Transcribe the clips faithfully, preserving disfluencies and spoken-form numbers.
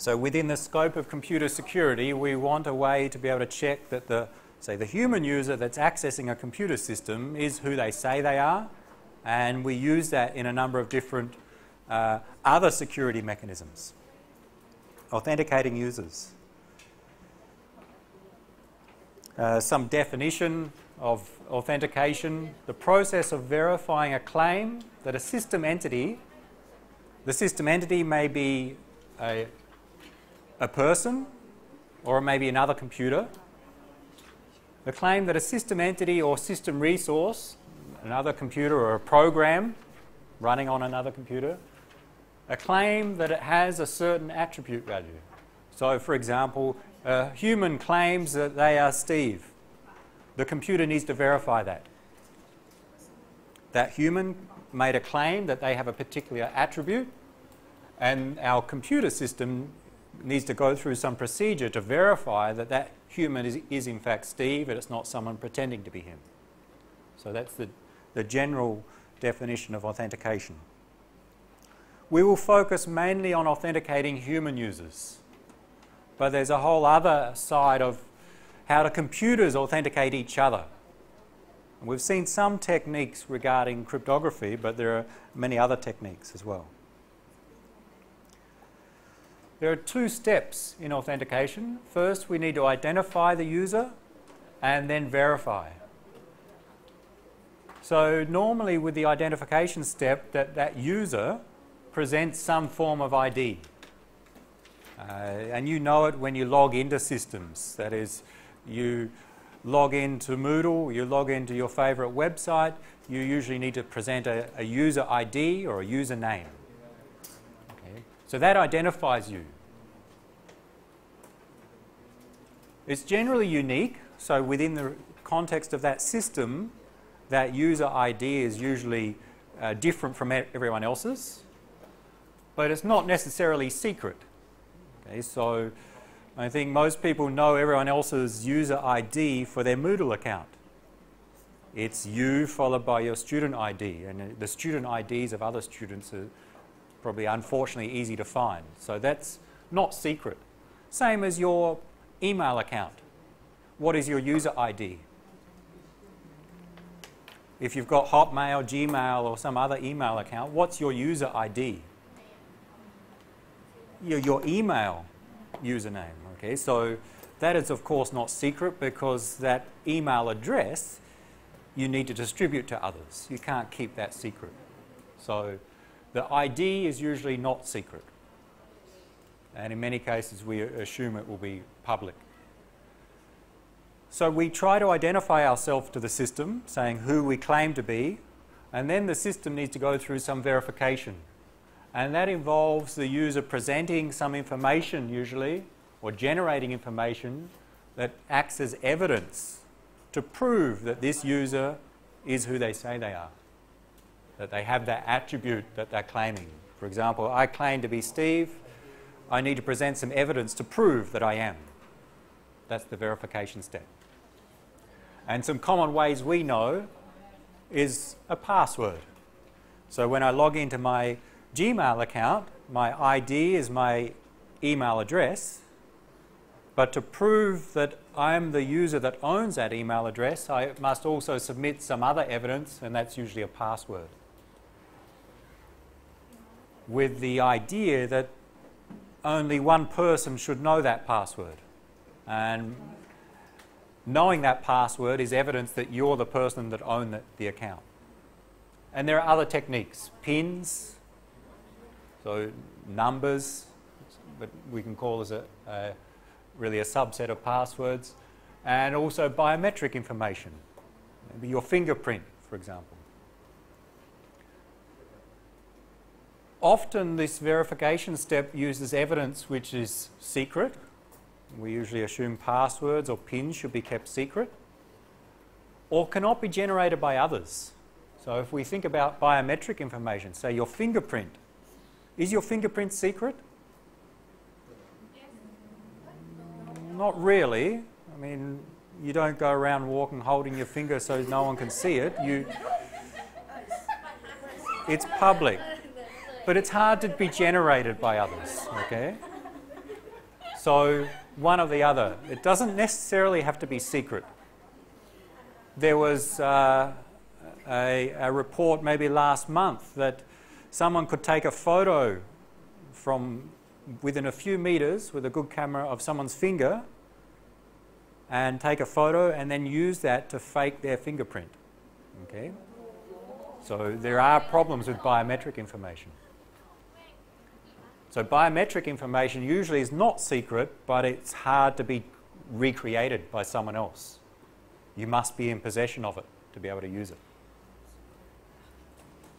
So within the scope of computer security, we want a way to be able to check that the, say, the human user that's accessing a computer system is who they say they are, and we use that in a number of different uh, other security mechanisms. Authenticating users. Uh, some definition of authentication: the process of verifying a claim that a system entity, the system entity may be a, a person or maybe another computer, the claim that a system entity or system resource, another computer or a program running on another computer, a claim that it has a certain attribute value. So for example, a human claims that they are Steve. The computer needs to verify that. That human made a claim that they have a particular attribute, and our computer system needs to go through some procedure to verify that that human is, is in fact Steve, and it's not someone pretending to be him. So that's the, the general definition of authentication. We will focus mainly on authenticating human users. But there's a whole other side of how do computers authenticate each other. And we've seen some techniques regarding cryptography, but there are many other techniques as well. There are two steps in authentication. First, we need to identify the user and then verify. So normally with the identification step, that, that user presents some form of I D. Uh, and you know it when you log into systems. That is, you log into Moodle, you log into your favourite website, you usually need to present a, a user I D or a username. Okay. So that identifies you. It's generally unique, so within the context of that system, that user I D is usually uh, different from everyone else's, but it's not necessarily secret. So I think most people know everyone else's user I D for their Moodle account. It's you followed by your student I D, and the student I Ds of other students are probably unfortunately easy to find. So that's not secret. Same as your email account. What is your user I D? If you've got Hotmail, Gmail or some other email account, what's your user I D? Your, your email username, okay? So that is of course not secret, because that email address you need to distribute to others. You can't keep that secret. So the I D is usually not secret. And in many cases we assume it will be public. So we try to identify ourselves to the system, saying who we claim to be, and then the system needs to go through some verification. And that involves the user presenting some information usually, or generating information that acts as evidence to prove that this user is who they say they are, that they have that attribute that they're claiming. For example, I claim to be Steve. I need to present some evidence to prove that I am. That's the verification step. And some common ways we know is a password. So when I log into my Gmail account, my I D is my email address, but to prove that I'm the user that owns that email address, I must also submit some other evidence, and that's usually a password, with the idea that only one person should know that password, and knowing that password is evidence that you're the person that owns the, the account. And there are other techniques, pins, so numbers, but we can call as a, a really a subset of passwords, and also biometric information, maybe your fingerprint, for example. Often this verification step uses evidence which is secret. We usually assume passwords or pins should be kept secret, or cannot be generated by others. So if we think about biometric information, say your fingerprint. Is your fingerprint secret? Not really. I mean, you don't go around walking holding your finger so no one can see it. You, it's public. But it's hard to be generated by others, okay? So one or the other. It doesn't necessarily have to be secret. There was uh, a, a report maybe last month that someone could take a photo from within a few meters with a good camera of someone's finger and take a photo and then use that to fake their fingerprint. Okay? So there are problems with biometric information. So biometric information usually is not secret, but it's hard to be recreated by someone else. You must be in possession of it to be able to use it.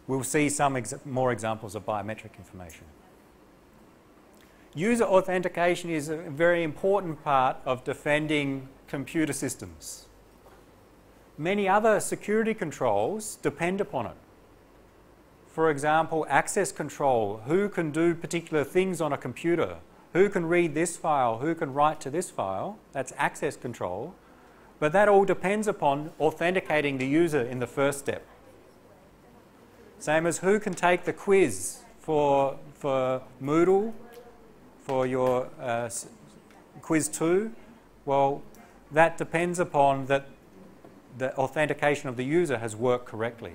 We'll see some ex more examples of biometric information. User authentication is a very important part of defending computer systems. Many other security controls depend upon it. For example, access control, who can do particular things on a computer, who can read this file, who can write to this file, that's access control. But that all depends upon authenticating the user in the first step. Same as who can take the quiz for, for Moodle, for your uh, quiz two, well, that depends upon that the authentication of the user has worked correctly.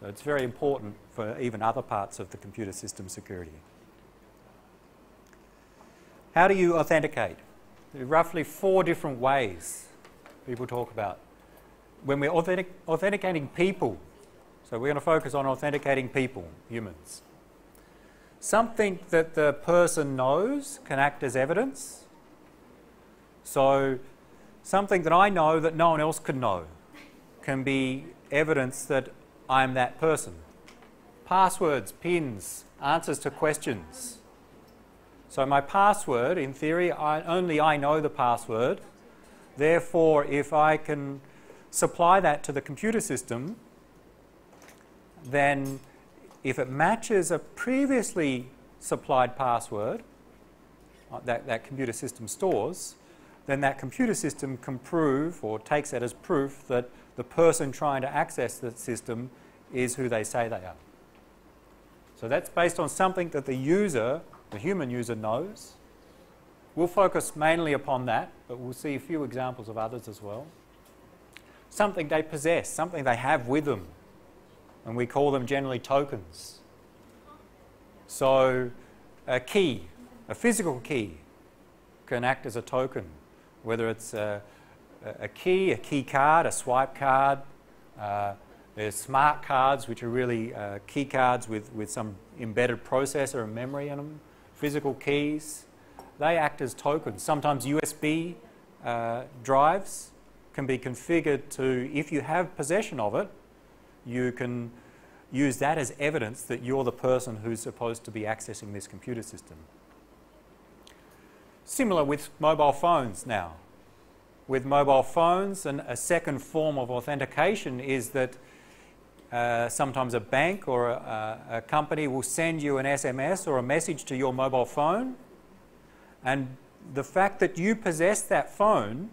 So it's very important for even other parts of the computer system security. How do you authenticate? There are roughly four different ways people talk about. When we're authentic authenticating people, so we're going to focus on authenticating people, humans. Something that the person knows can act as evidence. So something that I know that no one else could know can be evidence that I'm that person. Passwords, pins, answers to questions. So my password, in theory, I, only I know the password. Therefore, if I can supply that to the computer system, then if it matches a previously supplied password that that computer system stores, then that computer system can prove or takes that as proof that the person trying to access that system is who they say they are. So that's based on something that the user, the human user, knows. We'll focus mainly upon that, but we'll see a few examples of others as well. Something they possess, something they have with them, and we call them generally tokens. So a key, a physical key, can act as a token, whether it's a, a key, a key card, a swipe card. Uh, there's smart cards, which are really uh, key cards with, with some embedded processor and memory in them. Physical keys, they act as tokens. Sometimes U S B uh, drives can be configured to, if you have possession of it, you can use that as evidence that you're the person who's supposed to be accessing this computer system. Similar with mobile phones now. With mobile phones, and a second form of authentication is that uh, sometimes a bank or a, a company will send you an S M S or a message to your mobile phone, and the fact that you possess that phone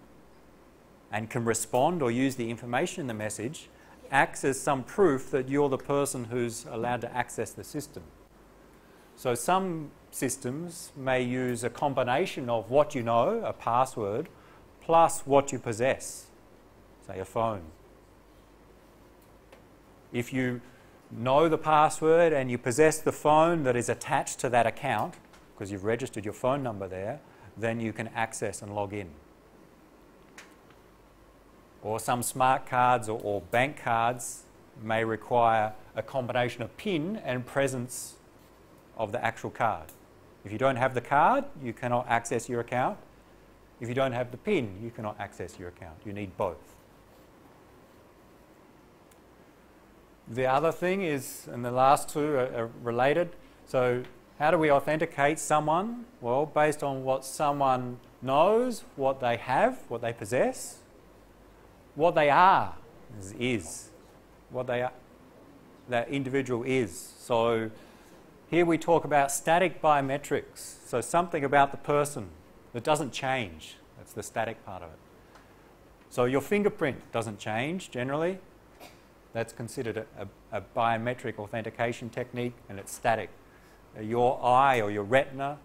and can respond or use the information in the message acts as some proof that you're the person who's allowed to access the system. So some systems may use a combination of what you know, a password, plus what you possess, say a phone. If you know the password and you possess the phone that is attached to that account, because you've registered your phone number there, then you can access and log in. Or some smart cards or, or bank cards may require a combination of PIN and presence of the actual card. If you don't have the card, you cannot access your account. If you don't have the PIN, you cannot access your account. You need both. The other thing is, and the last two are, are related, so how do we authenticate someone? Well, based on what someone knows, what they have, what they possess. What they are is, is. What they are, that individual is. So here we talk about static biometrics, so something about the person that doesn't change. That's the static part of it. So your fingerprint doesn't change generally. That's considered a, a, a biometric authentication technique, and it's static. Your eye or your retina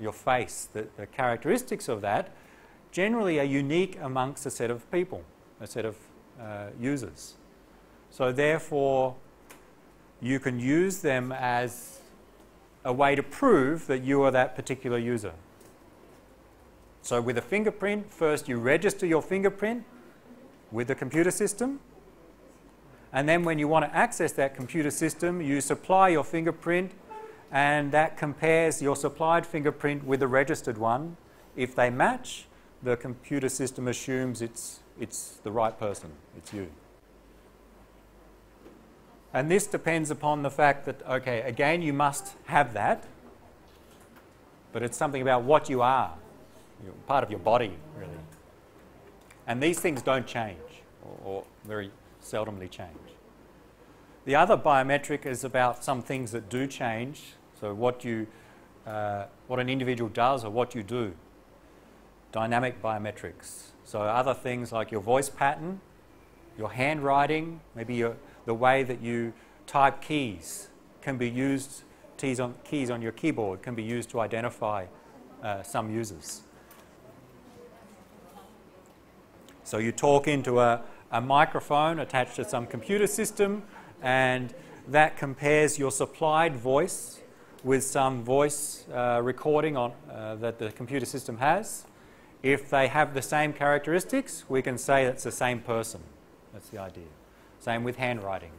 your face, the, the characteristics of that generally are unique amongst a set of people, a set of uh, users. So therefore, you can use them as a way to prove that you are that particular user. So with a fingerprint, first you register your fingerprint with the computer system, and then when you want to access that computer system, you supply your fingerprint, and that compares your supplied fingerprint with the registered one. If they match, the computer system assumes it's, it's the right person, it's you. And this depends upon the fact that, okay, again, you must have that, but it's something about what you are. You're part of your body, really. And these things don't change, or, or very seldomly change. The other biometric is about some things that do change, so what, you, uh, what an individual does or what you do. Dynamic biometrics. So other things like your voice pattern, your handwriting, maybe your the way that you type keys can be used, keys on, keys on your keyboard can be used to identify uh, some users. So you talk into a, a microphone attached to some computer system, and that compares your supplied voice with some voice uh, recording on, uh, that the computer system has. If they have the same characteristics, we can say it's the same person. That's the idea. Same with handwriting.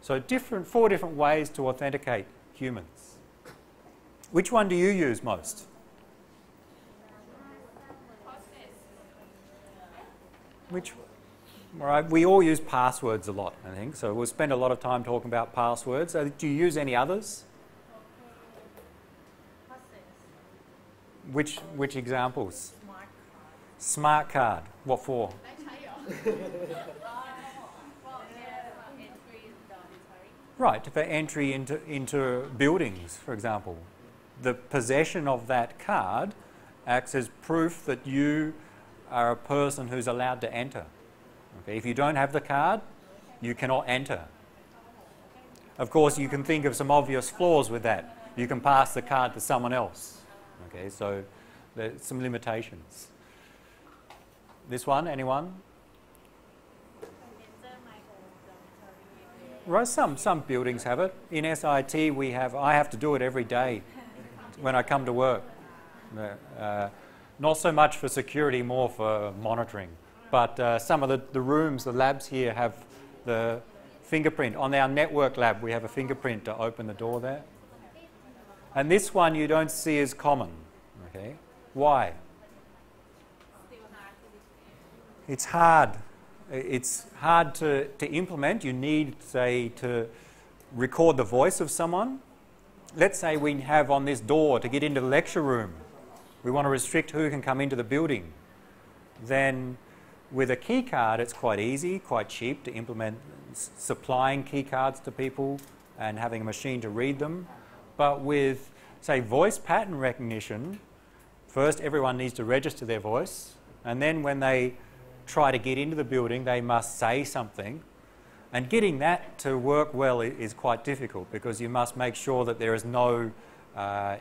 So different, four different ways to authenticate humans. Which one do you use most? Which, right, we all use passwords a lot, I think, so we'll spend a lot of time talking about passwords. Uh, do you use any others? Which, which examples? Smart card. Smart card. What for? Right, for entry into, into buildings, for example. The possession of that card acts as proof that you are a person who's allowed to enter. Okay, if you don't have the card, you cannot enter. Of course, you can think of some obvious flaws with that. You can pass the card to someone else. Okay, so there's some limitations. This one, anyone? Right, some, some buildings have it. In S I T, we have, I have to do it every day when I come to work. Uh, not so much for security, more for monitoring. But uh, some of the, the rooms, the labs here have the fingerprint. On our network lab, we have a fingerprint to open the door there. And this one you don't see as common. Okay, why? It's hard. It's hard to, to implement. You need, say, to record the voice of someone. Let's say we have on this door to get into the lecture room. We want to restrict who can come into the building. Then with a key card, it's quite easy, quite cheap to implement supplying key cards to people and having a machine to read them. But with, say, voice pattern recognition, first everyone needs to register their voice, and then when they try to get into the building, they must say something. And getting that to work well is quite difficult because you must make sure that there is no, uh,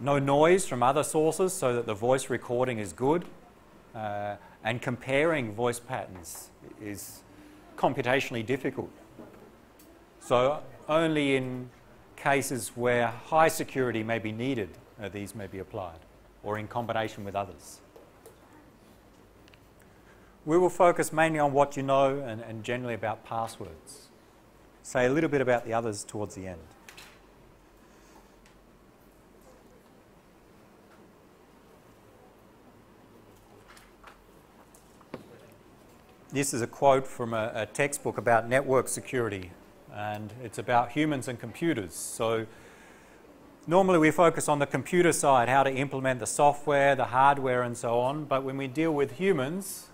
no noise from other sources so that the voice recording is good. Uh, and comparing voice patterns is computationally difficult. So only in cases where high security may be needed, uh, these may be applied, or in combination with others. We will focus mainly on what you know and, and generally about passwords. Say a little bit about the others towards the end. This is a quote from a, a textbook about network security, and it's about humans and computers. So normally we focus on the computer side, how to implement the software, the hardware and so on, but when we deal with humans,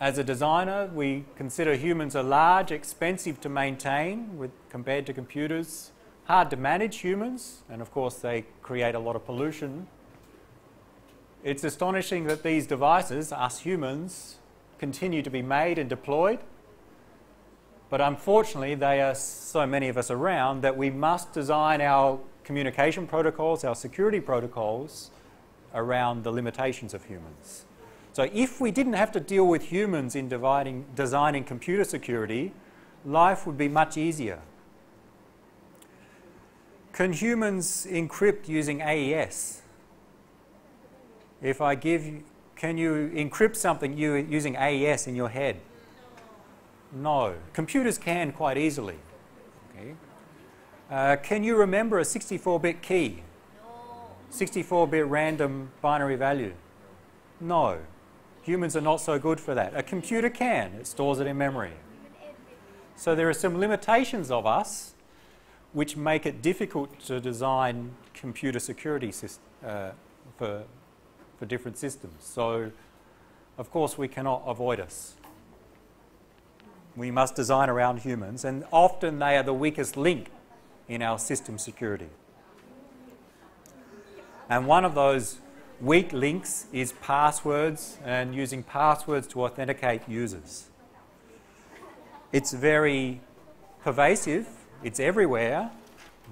as a designer, we consider humans are large, expensive to maintain with, compared to computers, hard to manage humans, and of course they create a lot of pollution. It's astonishing that these devices, us humans, continue to be made and deployed, but unfortunately they are so many of us around that we must design our communication protocols, our security protocols around the limitations of humans. So if we didn't have to deal with humans in dividing, designing computer security, life would be much easier. Can humans encrypt using A E S? If I give you, can you encrypt something you, using A E S in your head? No. Computers can quite easily. Okay. Uh, can you remember a sixty-four bit key? sixty-four bit random binary value? No. Humans are not so good for that. A computer can. It stores it in memory. So there are some limitations of us which make it difficult to design computer security uh, for, for different systems. So, of course, we cannot avoid us. We must design around humans, and often they are the weakest link in our system security. And one of those weak links is passwords and using passwords to authenticate users. It's very pervasive, it's everywhere,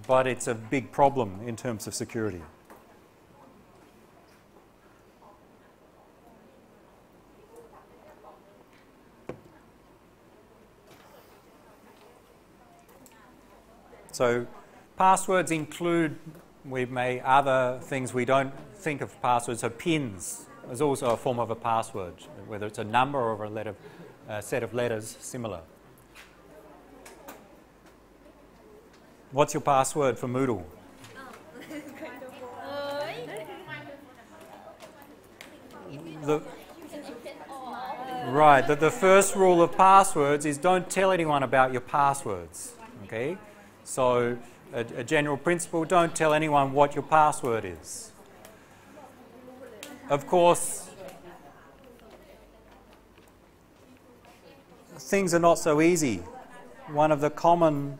but it's a big problem in terms of security. So passwords include, we may other things we don't think of passwords, so pins is also a form of a password, whether it's a number or a letter, a set of letters similar. What's your password for Moodle? The, right, the, the first rule of passwords is don't tell anyone about your passwords, okay? So a, a general principle, don't tell anyone what your password is. Of course, things are not so easy. One of the common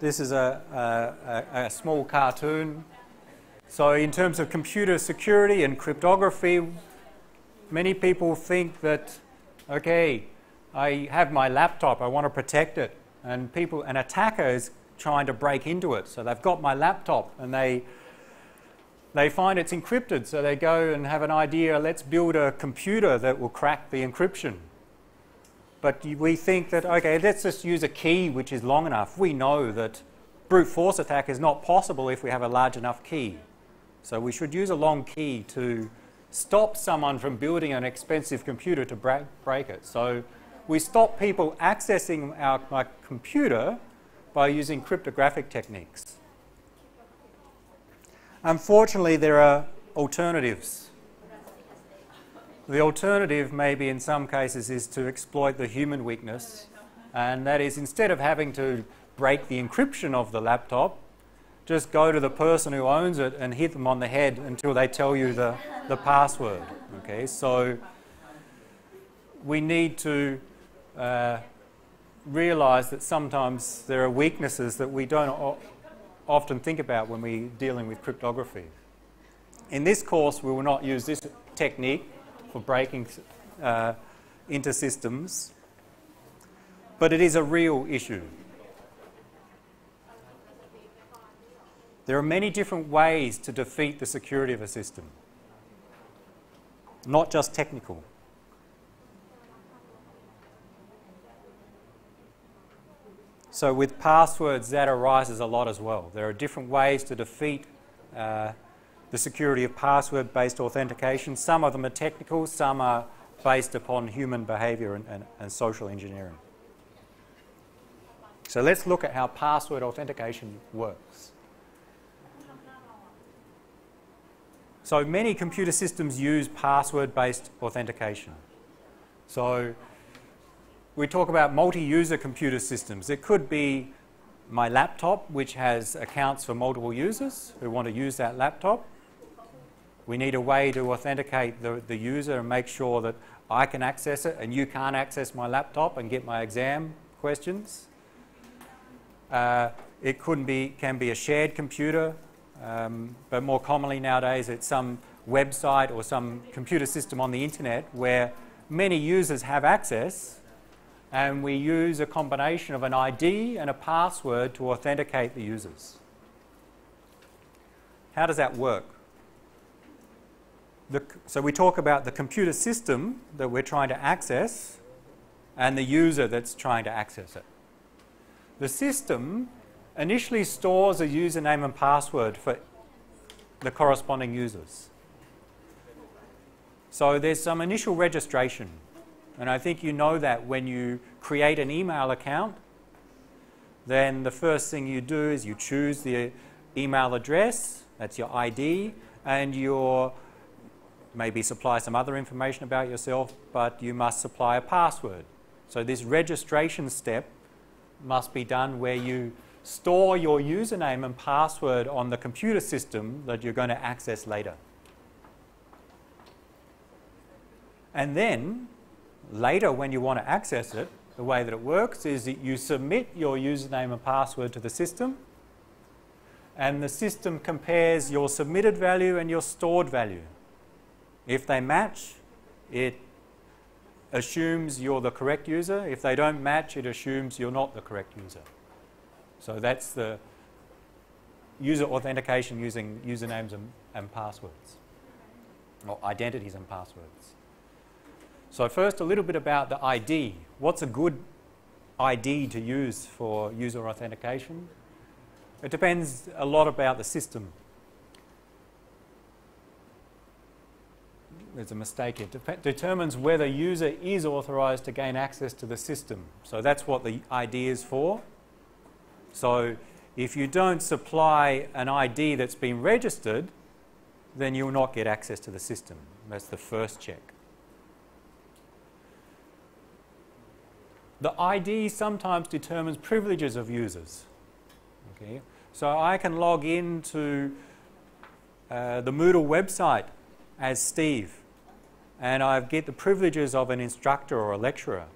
This is a, a, a small cartoon. So in terms of computer security and cryptography, many people think that, okay, I have my laptop, I want to protect it, and people, an attacker is trying to break into it. So they've got my laptop and they, they find it's encrypted, so they go and have an idea, let's build a computer that will crack the encryption. But we think that, okay, let's just use a key which is long enough. We know that brute force attack is not possible if we have a large enough key. So we should use a long key to stop someone from building an expensive computer to break, break it. So we stop people accessing our, my computer by using cryptographic techniques. Unfortunately, there are alternatives. The alternative maybe in some cases is to exploit the human weakness, and that is instead of having to break the encryption of the laptop, just go to the person who owns it and hit them on the head until they tell you the, the password. Okay, so we need to uh, realise that sometimes there are weaknesses that we don't often think about when we're dealing with cryptography. In this course, we will not use this technique for breaking uh, into systems, but it is a real issue. There are many different ways to defeat the security of a system, not just technical. So with passwords, that arises a lot as well. There are different ways to defeat uh, the security of password-based authentication. Some of them are technical, some are based upon human behaviour and, and, and social engineering. So let's look at how password authentication works. So many computer systems use password-based authentication. So we talk about multi-user computer systems. It could be my laptop, which has accounts for multiple users who want to use that laptop. We need a way to authenticate the, the user and make sure that I can access it and you can't access my laptop and get my exam questions. Uh, it could be, can be a shared computer. Um, but more commonly nowadays it's some website or some computer system on the internet where many users have access, and we use a combination of an I D and a password to authenticate the users. How does that work? The, so we talk about the computer system that we're trying to access and the user that's trying to access it. The system initially stores a username and password for the corresponding users. So there's some initial registration, and I think you know that when you create an email account, then the first thing you do is you choose the email address, that's your I D, and your maybe supply some other information about yourself, but you must supply a password. So this registration step must be done where you store your username and password on the computer system that you're going to access later. And then, later when you want to access it, the way that it works is that you submit your username and password to the system, and the system compares your submitted value and your stored value. If they match, it assumes you're the correct user. If they don't match, it assumes you're not the correct user. So that's the user authentication using usernames and, and passwords, or identities and passwords. So first, a little bit about the I D. What's a good I D to use for user authentication? It depends a lot about the system. There's a mistake here. Dep- determines whether user is authorized to gain access to the system. So that's what the I D is for. So if you don't supply an I D that's been registered, then you will not get access to the system. That's the first check. The I D sometimes determines privileges of users. Okay. So I can log into uh, the Moodle website as Steve, and I get the privileges of an instructor or a lecturer.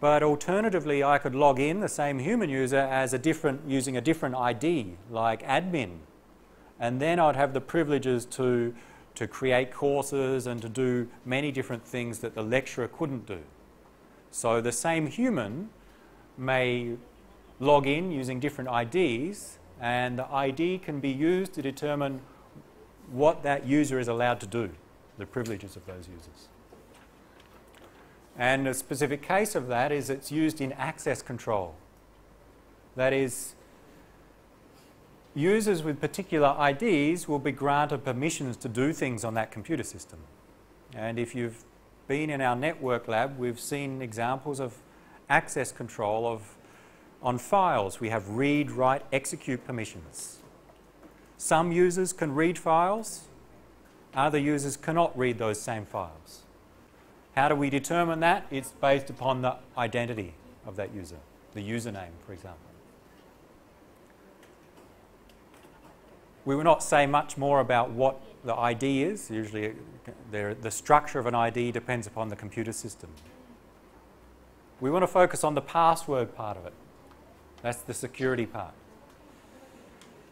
But alternatively, I could log in, the same human user, as a different, using a different I D, like admin. And then I'd have the privileges to, to create courses and to do many different things that the lecturer couldn't do. So the same human may log in using different I Ds, and the I D can be used to determine what that user is allowed to do, the privileges of those users. And a specific case of that is it's used in access control. That is, users with particular I Ds will be granted permissions to do things on that computer system. And if you've been in our network lab, we've seen examples of access control of, on files. We have read, write, execute permissions. Some users can read files, other users cannot read those same files. How do we determine that? It's based upon the identity of that user, the username, for example. We will not say much more about what the I D is. Usually the structure of an I D depends upon the computer system. We want to focus on the password part of it. That's the security part.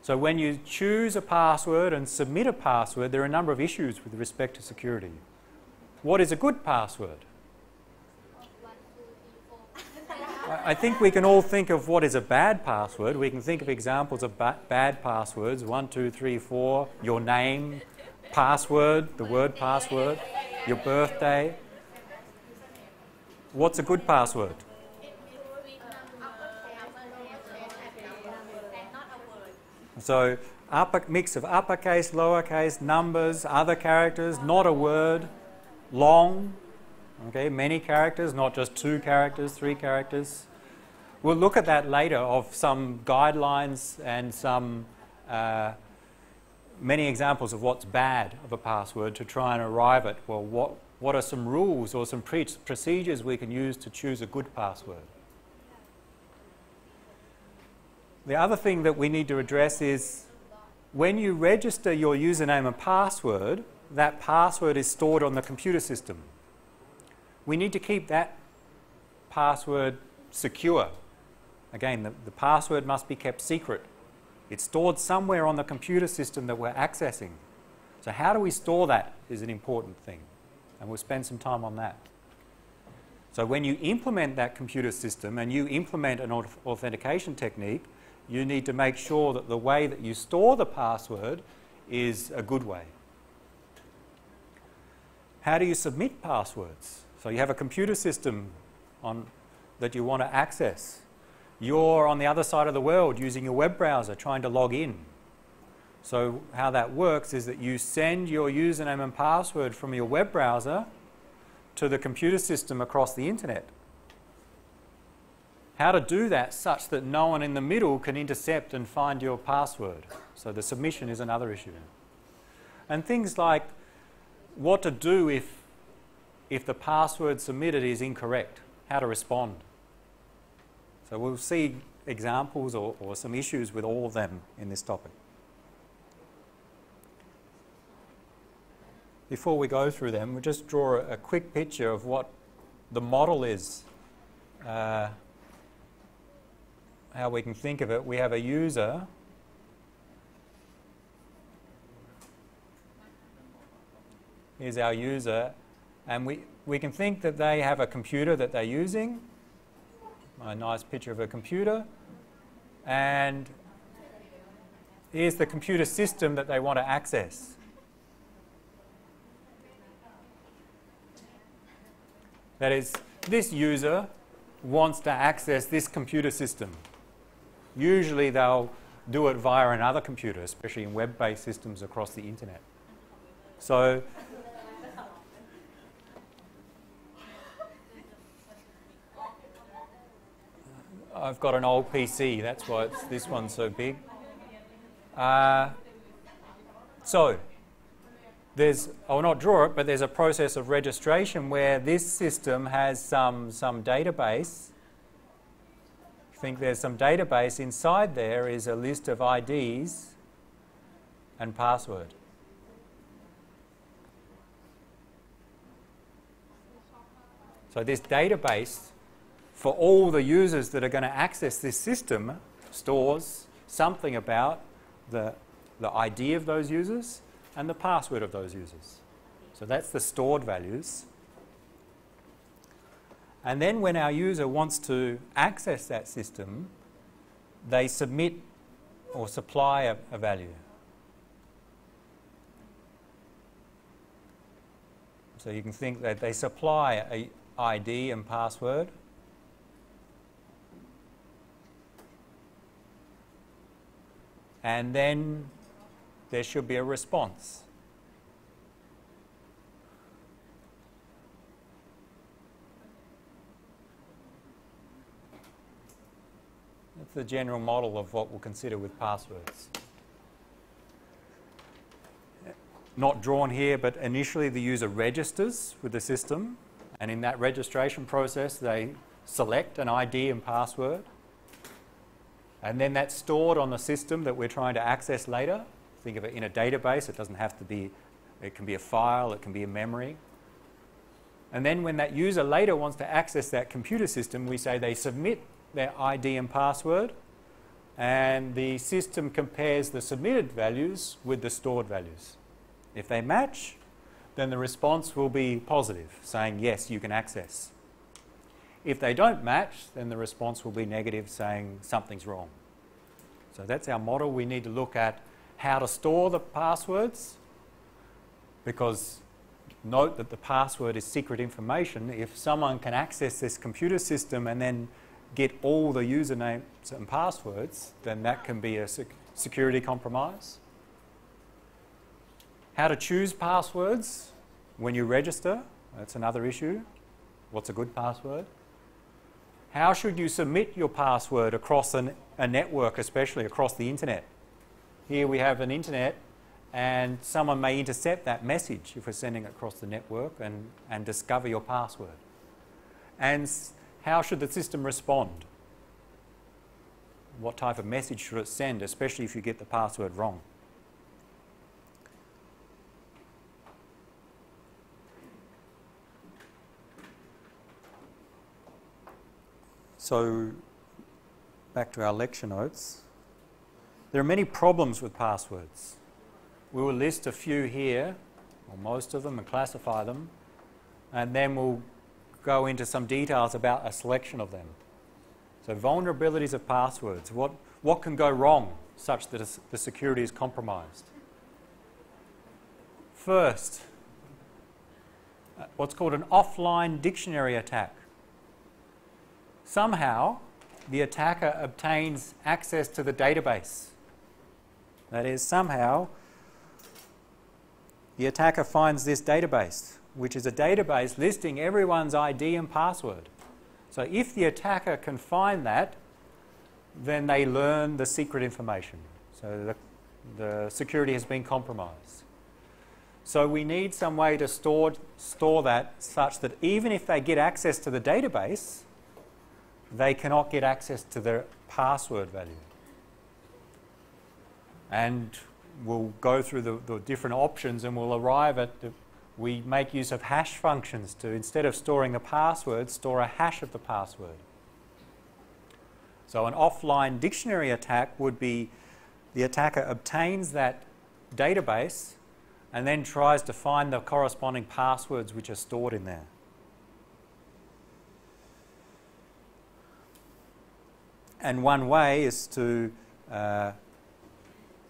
So when you choose a password and submit a password, there are a number of issues with respect to security. What is a good password? I think we can all think of what is a bad password. We can think of examples of ba bad passwords. One, two, three, four, your name, password, the word password, your birthday. What's a good password? So upper, mix of uppercase, lowercase, numbers, other characters, not a word. Long, okay, many characters, not just two characters, three characters. We'll look at that later of some guidelines and some uh, many examples of what's bad of a password to try and arrive at, well, what, what are some rules or some pre procedures we can use to choose a good password. The other thing that we need to address is when you register your username and password, that password is stored on the computer system. We need to keep that password secure. Again, the, the password must be kept secret. It's stored somewhere on the computer system that we're accessing. So how do we store that is an important thing. And we'll spend some time on that. So when you implement that computer system and you implement an authentication technique, you need to make sure that the way that you store the password is a good way. How do you submit passwords? So you have a computer system on, that you want to access. You're on the other side of the world using your web browser trying to log in. So how that works is that you send your username and password from your web browser to the computer system across the internet. How to do that such that no one in the middle can intercept and find your password. So the submission is another issue. And things like what to do if, if the password submitted is incorrect, how to respond. So we'll see examples or, or some issues with all of them in this topic. Before we go through them, we'll just draw a, a quick picture of what the model is, uh, how we can think of it. We have a user . Here's our user, and we, we can think that they have a computer that they're using, a nice picture of a computer, and here's the computer system that they want to access. That is, this user wants to access this computer system. Usually they'll do it via another computer, especially in web-based systems across the internet. So I've got an old P C, that's why it's, this one's so big. Uh, so, there's, I will not draw it, but there's a process of registration where this system has some, some database. I think there's some database. Inside there is a list of I Ds and password. So this database for all the users that are going to access this system stores something about the, the I D of those users and the password of those users. So that's the stored values. And then when our user wants to access that system, they submit or supply a, a value. So you can think that they supply a I D and password. And then there should be a response. That's the general model of what we'll consider with passwords. Not drawn here, but initially the user registers with the system, and in that registration process they select an I D and password. And then that's stored on the system that we're trying to access later. Think of it in a database. It doesn't have to be, it can be a file, it can be a memory. And then when that user later wants to access that computer system, we say they submit their I D and password, and the system compares the submitted values with the stored values. If they match, then the response will be positive, saying yes, you can access. If they don't match, then the response will be negative, saying something's wrong. So that's our model. We need to look at how to store the passwords, because note that the password is secret information. If someone can access this computer system and then get all the usernames and passwords, then that can be a sec- security compromise. How to choose passwords when you register, that's another issue. What's a good password? How should you submit your password across an, a network, especially across the internet? Here we have an internet, and someone may intercept that message if we're sending it across the network and, and discover your password. And how should the system respond? What type of message should it send, especially if you get the password wrong? So, back to our lecture notes. There are many problems with passwords. We will list a few here, or most of them, and classify them, and then we'll go into some details about a selection of them. So vulnerabilities of passwords, what, what can go wrong such that the security is compromised? First, what's called an offline dictionary attack. Somehow, the attacker obtains access to the database. That is, somehow, the attacker finds this database, which is a database listing everyone's I D and password. So if the attacker can find that, then they learn the secret information. So the, the security has been compromised. So we need some way to store, store that such that even if they get access to the database, they cannot get access to their password value. And we'll go through the, the different options, and we'll arrive at the, we make use of hash functions to, instead of storing the password, store a hash of the password. So an offline dictionary attack would be the attacker obtains that database and then tries to find the corresponding passwords which are stored in there. And one way is to... Uh,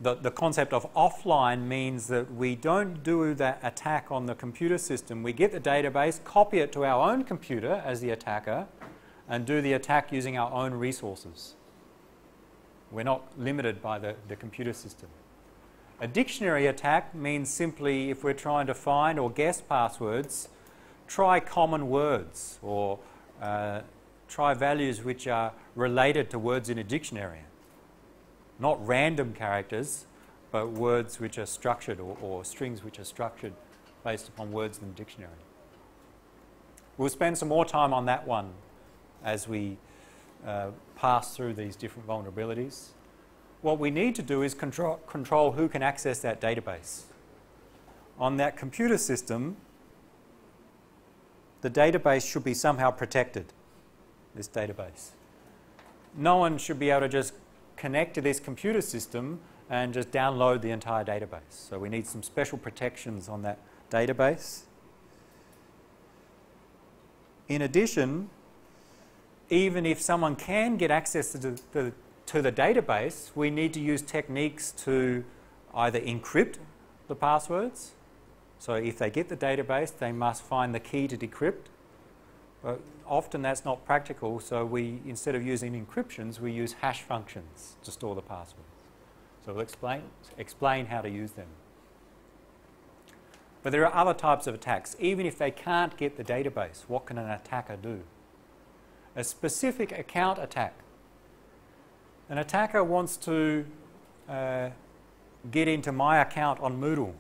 the, the concept of offline means that we don't do that attack on the computer system. We get the database, copy it to our own computer as the attacker, and do the attack using our own resources. We're not limited by the, the computer system. A dictionary attack means simply, if we're trying to find or guess passwords, try common words or uh, try values which are related to words in a dictionary. Not random characters, but words which are structured or, or strings which are structured based upon words in the dictionary. We'll spend some more time on that one as we uh, pass through these different vulnerabilities. What we need to do is control, control who can access that database. On that computer system, the database should be somehow protected, this database. No one should be able to just connect to this computer system and just download the entire database. So we need some special protections on that database. In addition, even if someone can get access to the, to the database, we need to use techniques to either encrypt the passwords. So if they get the database, they must find the key to decrypt. But often that's not practical, so we, instead of using encryptions, we use hash functions to store the passwords. So we'll explain, explain how to use them. But there are other types of attacks. Even if they can't get the database, what can an attacker do? A specific account attack. An attacker wants to uh, get into my account on Moodle.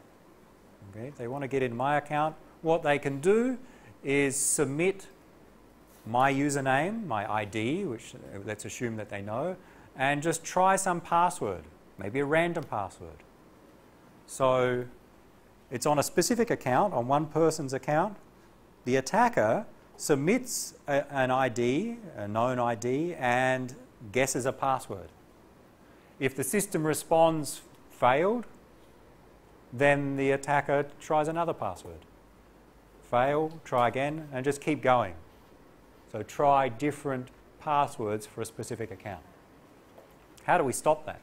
Okay? They want to get into my account. What they can do is submit my username, my I D, which let's assume that they know, and just try some password, maybe a random password. So it's on a specific account, on one person's account. The attacker submits a, an I D, a known I D, and guesses a password. If the system responds failed, then the attacker tries another password. Fail, try again, and just keep going. So try different passwords for a specific account. How do we stop that?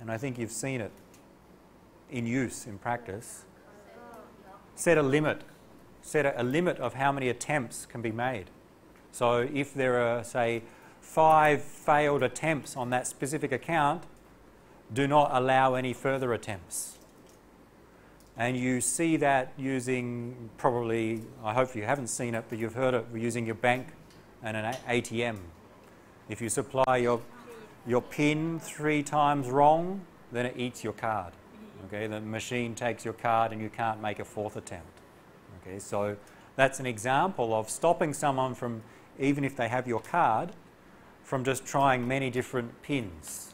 And I think you've seen it in use, in practice. Set a limit. Set a, a limit of how many attempts can be made. So if there are, say, five failed attempts on that specific account, do not allow any further attempts. And you see that using probably, I hope you haven't seen it, but you've heard it using your bank and an A T M. If you supply your, your PIN three times wrong, then it eats your card. Okay? The machine takes your card and you can't make a fourth attempt. Okay? So that's an example of stopping someone from, even if they have your card, from just trying many different PINs.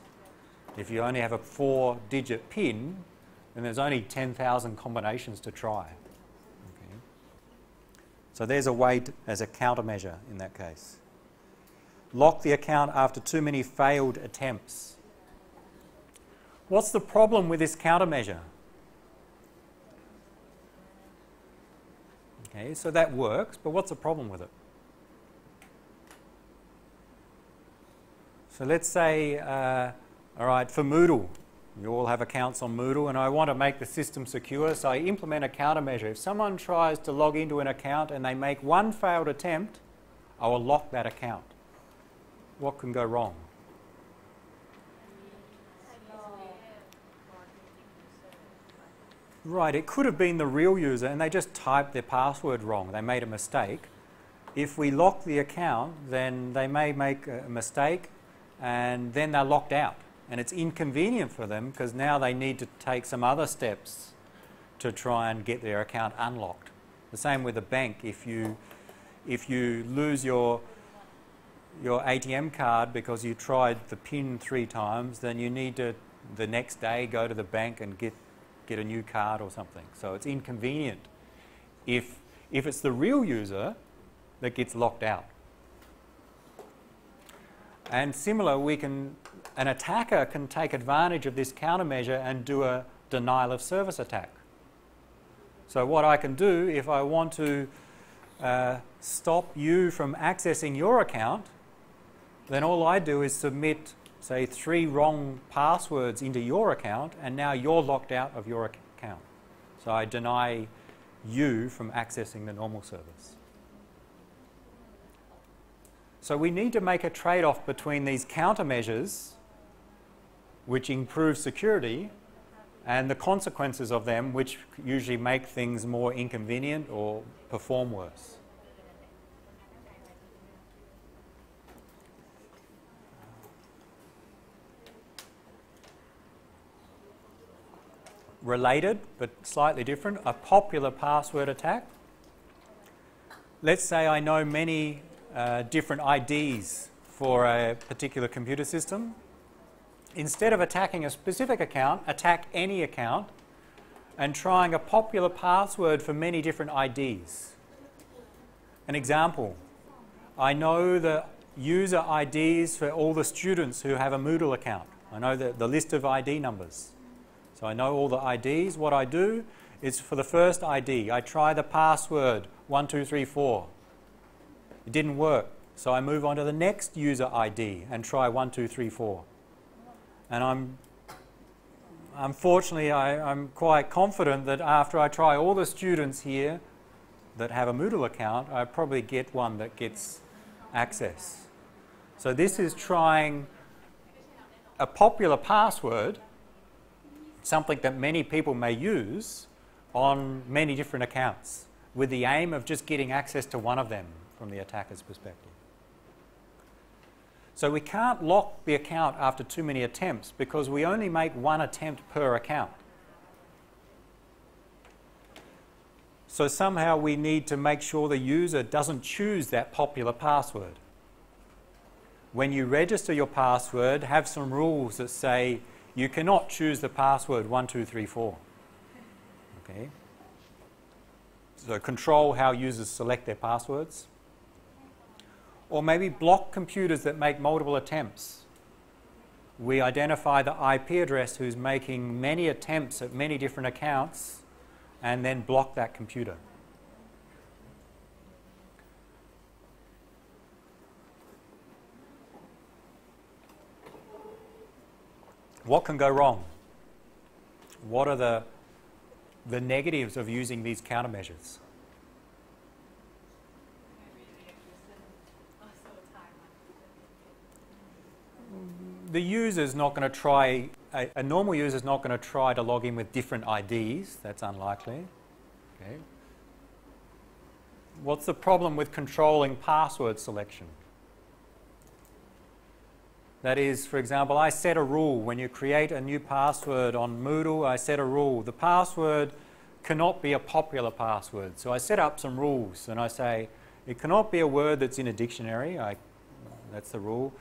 If you only have a four-digit PIN, and there's only ten thousand combinations to try. Okay. So there's a way to, as a countermeasure in that case. Lock the account after too many failed attempts. What's the problem with this countermeasure? Okay, so that works, but what's the problem with it? So let's say, uh, all right, for Moodle, you all have accounts on Moodle, and I want to make the system secure, so I implement a countermeasure. If someone tries to log into an account and they make one failed attempt, I will lock that account. What can go wrong? Right, it could have been the real user and they just typed their password wrong. They made a mistake. If we lock the account, then they may make a mistake and then they're locked out. And it's inconvenient for them because now they need to take some other steps to try and get their account unlocked. The same with a bank. If you, if you lose your, your A T M card because you tried the PIN three times, then you need to the next day go to the bank and get, get a new card or something. So it's inconvenient if, if it's the real user that gets locked out. And similar, we can, an attacker can take advantage of this countermeasure and do a denial of service attack. So what I can do if I want to uh, stop you from accessing your account, then all I do is submit, say, three wrong passwords into your account and now you're locked out of your account. So I deny you from accessing the normal service. So we need to make a trade-off between these countermeasures, which improve security, and the consequences of them, which usually make things more inconvenient or perform worse. Related, but slightly different, a popular password attack. Let's say I know many Uh, different I Ds for a particular computer system. Instead of attacking a specific account, attack any account and trying a popular password for many different I Ds. An example, I know the user I Ds for all the students who have a Moodle account. I know the, the list of I D numbers. So I know all the I Ds. What I do is for the first I D, I try the password one two three four. It didn't work, so I move on to the next user I D and try one two three four. And I'm, unfortunately, I, I'm quite confident that after I try all the students here that have a Moodle account, I probably get one that gets access. So this is trying a popular password, something that many people may use, on many different accounts with the aim of just getting access to one of them, from the attacker's perspective. So we can't lock the account after too many attempts because we only make one attempt per account. So somehow we need to make sure the user doesn't choose that popular password. When you register your password, have some rules that say you cannot choose the password one two three four. Okay? So control how users select their passwords. Or maybe block computers that make multiple attempts. We identify the I P address who's making many attempts at many different accounts and then block that computer. What can go wrong? What are the, the negatives of using these countermeasures? The user's not going to try, a, a normal user's not going to try to log in with different I Ds. That's unlikely. Okay. What's the problem with controlling password selection? That is, for example, I set a rule. When you create a new password on Moodle, I set a rule. The password cannot be a popular password. So I set up some rules and I say, it cannot be a word that's in a dictionary. I, that's the rule.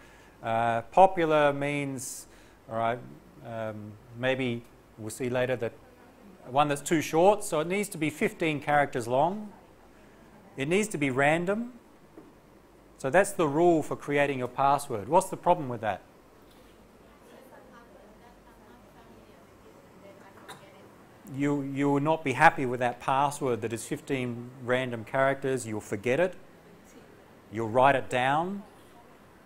Uh, popular means, all right, um, maybe we'll see later that one that's too short, so it needs to be fifteen characters long. It needs to be random. So that's the rule for creating your password. What's the problem with that? you, you will not be happy with that password that is fifteen random characters. You'll forget it. You'll write it down.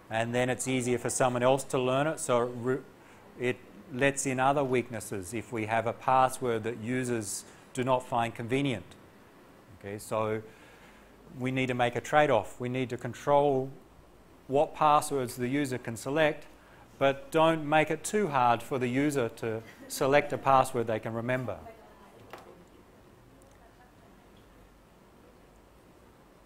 And then it's easier for someone else to learn it. So it lets in other weaknesses if we have a password that users do not find convenient. Okay, so we need to make a trade-off. We need to control what passwords the user can select, but don't make it too hard for the user to select a password they can remember.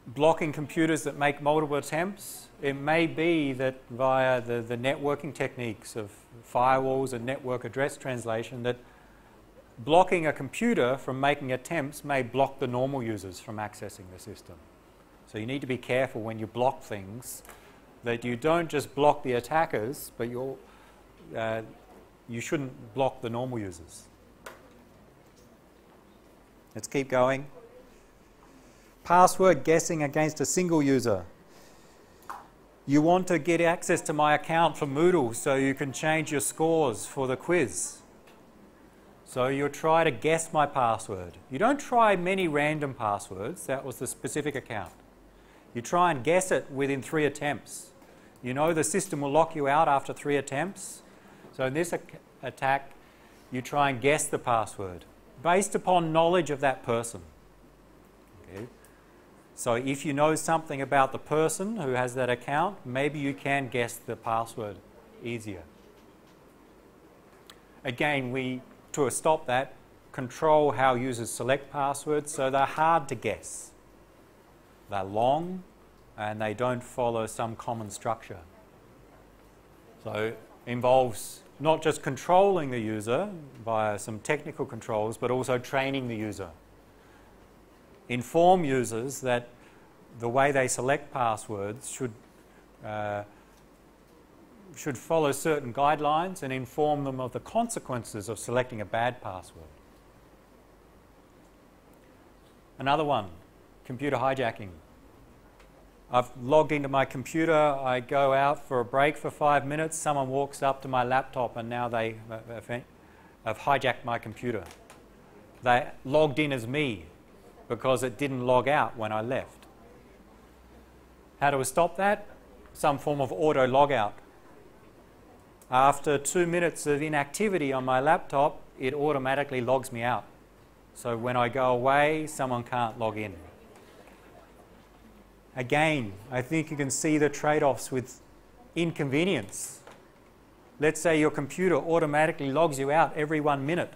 Blocking computers that make multiple attempts. It may be that via the, the networking techniques of firewalls and network address translation that blocking a computer from making attempts may block the normal users from accessing the system. So you need to be careful when you block things that you don't just block the attackers, but you're, uh, you shouldn't block the normal users. Let's keep going. Password guessing against a single user. You want to get access to my account for Moodle so you can change your scores for the quiz. So you'll try to guess my password. You don't try many random passwords. That was the specific account. You try and guess it within three attempts. You know the system will lock you out after three attempts. So in this attack, you try and guess the password based upon knowledge of that person. Okay. So if you know something about the person who has that account, maybe you can guess the password easier. Again, we, to stop that, control how users select passwords so they're hard to guess. They're long and they don't follow some common structure. So it involves not just controlling the user via some technical controls, but also training the user. Inform users that the way they select passwords should, uh, should follow certain guidelines and inform them of the consequences of selecting a bad password. Another one. Computer hijacking. I've logged into my computer, I go out for a break for five minutes, someone walks up to my laptop and now they have hijacked my computer. They logged in as me because it didn't log out when I left. How do we stop that? Some form of auto logout. After two minutes of inactivity on my laptop, it automatically logs me out. So when I go away, someone can't log in. Again, I think you can see the trade-offs with inconvenience. Let's say your computer automatically logs you out every one minute.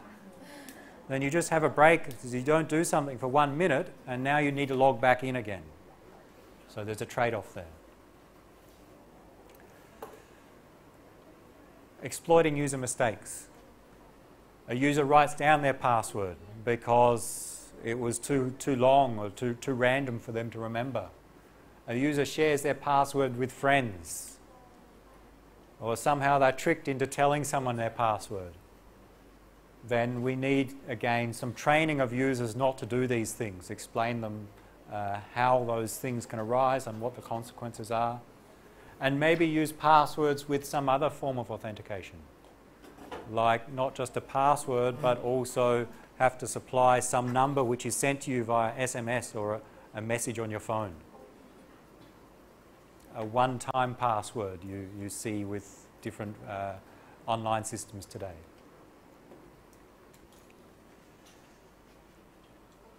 Then you just have a break because you don't do something for one minute and now you need to log back in again. So there's a trade-off there. Exploiting user mistakes. A user writes down their password because it was too, too long or too, too random for them to remember. A user shares their password with friends, or somehow they're tricked into telling someone their password. Then we need, again, some training of users not to do these things, explain them uh, how those things can arise and what the consequences are, and maybe use passwords with some other form of authentication, like not just a password, but also have to supply some number which is sent to you via S M S or a, a message on your phone. A one-time password you, you see with different uh, online systems today.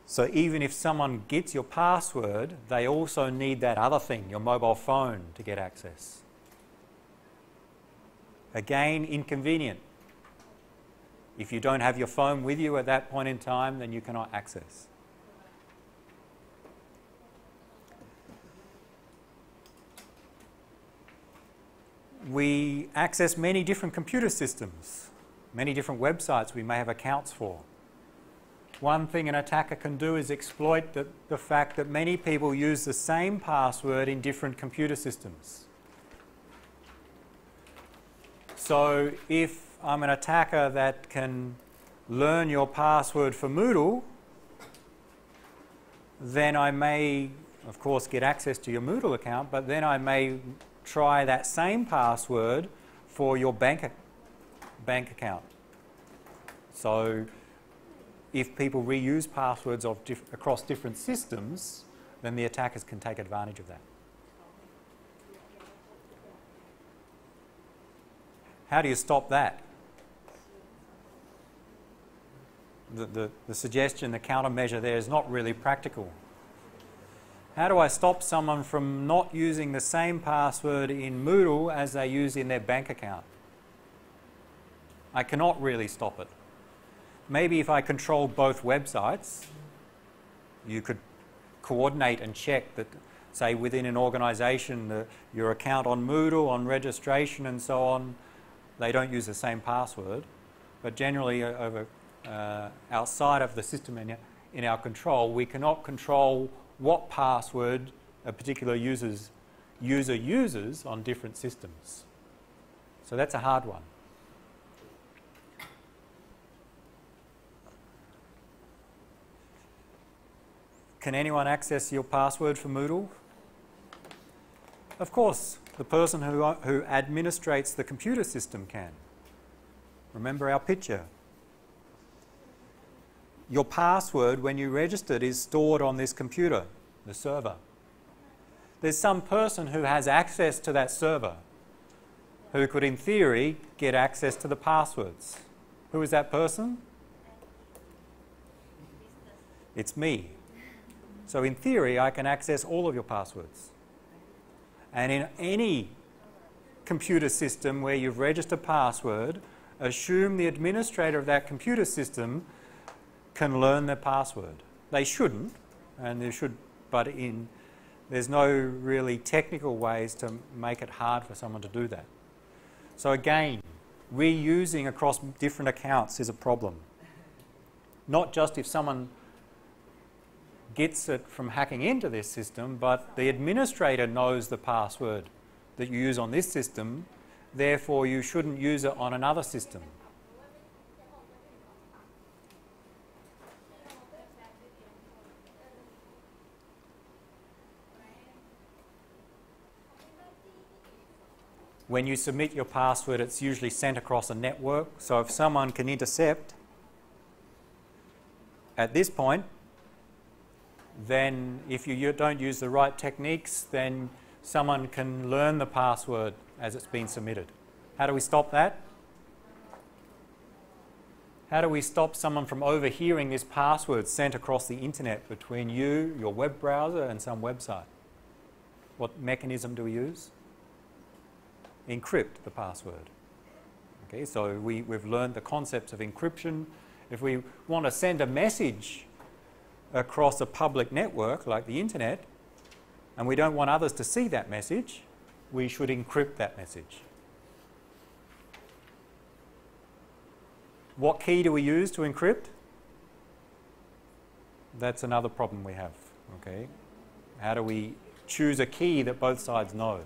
So even if someone gets your password, they also need that other thing, your mobile phone, to get access. Again, inconvenient. If you don't have your phone with you at that point in time, then you cannot access. We access many different computer systems, many different websites we may have accounts for. One thing an attacker can do is exploit the, the fact that many people use the same password in different computer systems. So if I'm an attacker that can learn your password for Moodle, then I may, of course, get access to your Moodle account, but then I may try that same password for your bank, bank account. So if people reuse passwords of diff across different systems, then the attackers can take advantage of that. How do you stop that? The, the, the suggestion, the countermeasure there is not really practical. How do I stop someone from not using the same password in Moodle as they use in their bank account? I cannot really stop it. Maybe if I control both websites, you could coordinate and check that, say, within an organisation, the, your account on Moodle, on registration and so on, they don't use the same password. But generally, uh, over Uh, outside of the system in, in our control, we cannot control what password a particular user's, user uses on different systems. So that's a hard one. Can anyone access your password for Moodle? Of course, the person who, who administrates the computer system can. Remember our picture. Your password, when you registered, is stored on this computer, the server. There's some person who has access to that server, who could, in theory, get access to the passwords. Who is that person? It's me. So in theory, I can access all of your passwords. And in any computer system where you've registered a password, assume the administrator of that computer system can learn their password. They shouldn't, and they should, but in, there's no really technical ways to make it hard for someone to do that. So again, reusing across different accounts is a problem. Not just if someone gets it from hacking into this system, but the administrator knows the password that you use on this system, therefore you shouldn't use it on another system. When you submit your password, it's usually sent across a network. So if someone can intercept at this point, then if you don't use the right techniques, then someone can learn the password as it's been submitted. How do we stop that? How do we stop someone from overhearing this password sent across the internet between you, your web browser, and some website? What mechanism do we use? Encrypt the password. Okay, so we, we've learned the concepts of encryption. If we want to send a message across a public network like the internet, and we don't want others to see that message, we should encrypt that message. What key do we use to encrypt? That's another problem we have. Okay, how do we choose a key that both sides know?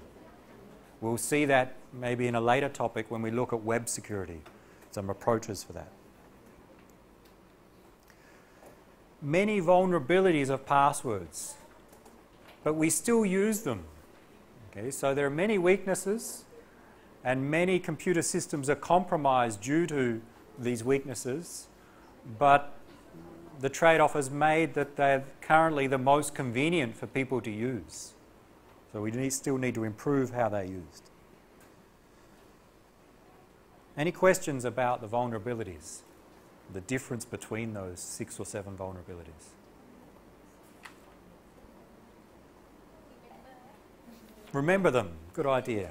We'll see that maybe in a later topic when we look at web security, some approaches for that. Many vulnerabilities of passwords, but we still use them. Okay, so there are many weaknesses, and many computer systems are compromised due to these weaknesses, but the trade-off is made that they're currently the most convenient for people to use. So we need, still need to improve how they're used. Any questions about the vulnerabilities? The difference between those six or seven vulnerabilities? Remember them. Good idea.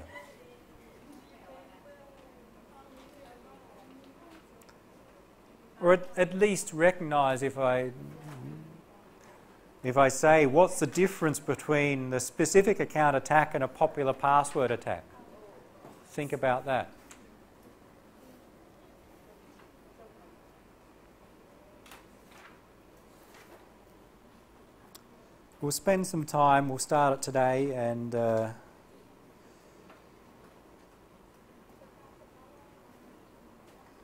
Or at, at least recognize if I... If I say, what's the difference between the specific account attack and a popular password attack? Think about that. We'll spend some time, we'll start it today, and uh,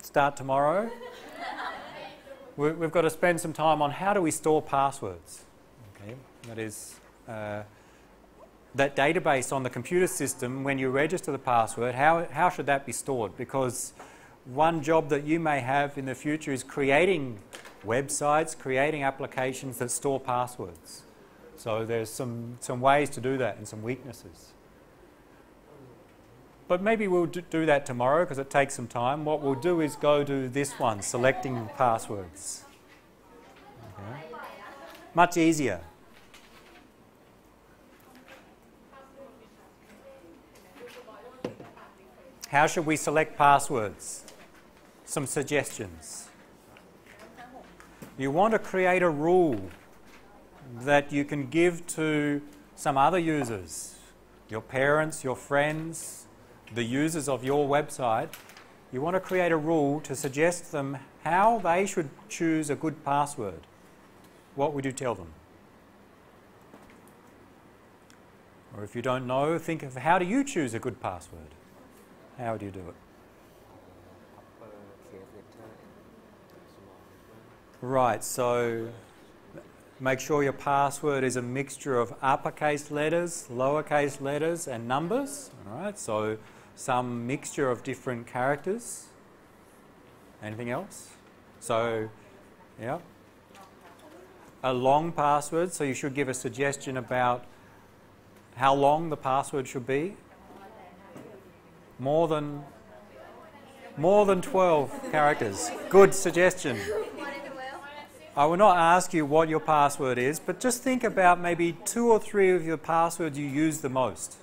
start tomorrow. We've got to spend some time on how do we store passwords. That is, uh, that database on the computer system, when you register the password, how, how should that be stored? Because one job that you may have in the future is creating websites, creating applications that store passwords. So there's some, some ways to do that and some weaknesses. But maybe we'll do that tomorrow because it takes some time. What we'll do is go to this one, selecting passwords. Okay. Much easier. How should we select passwords? Some suggestions. You want to create a rule that you can give to some other users, your parents, your friends, the users of your website. You want to create a rule to suggest to them how they should choose a good password. What would you tell them? Or if you don't know, think of how do you choose a good password? How do you do it? Right, so make sure your password is a mixture of uppercase letters, lowercase letters and numbers. All right, so some mixture of different characters. Anything else? So, yeah. A long password, so you should give a suggestion about how long the password should be. More than, more than twelve characters. Good suggestion. I will not ask you what your password is, but just think about maybe two or three of your passwords you use the most.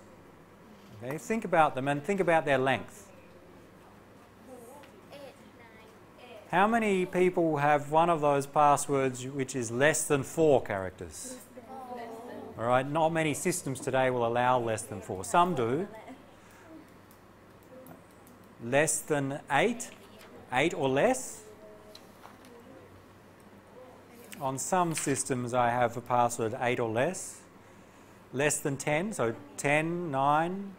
Okay? Think about them and think about their length. How many people have one of those passwords which is less than four characters? All right, not many systems today will allow less than four. Some do. Less than eight, eight or less. On some systems I have a password eight or less. Less than ten, so ten, nine.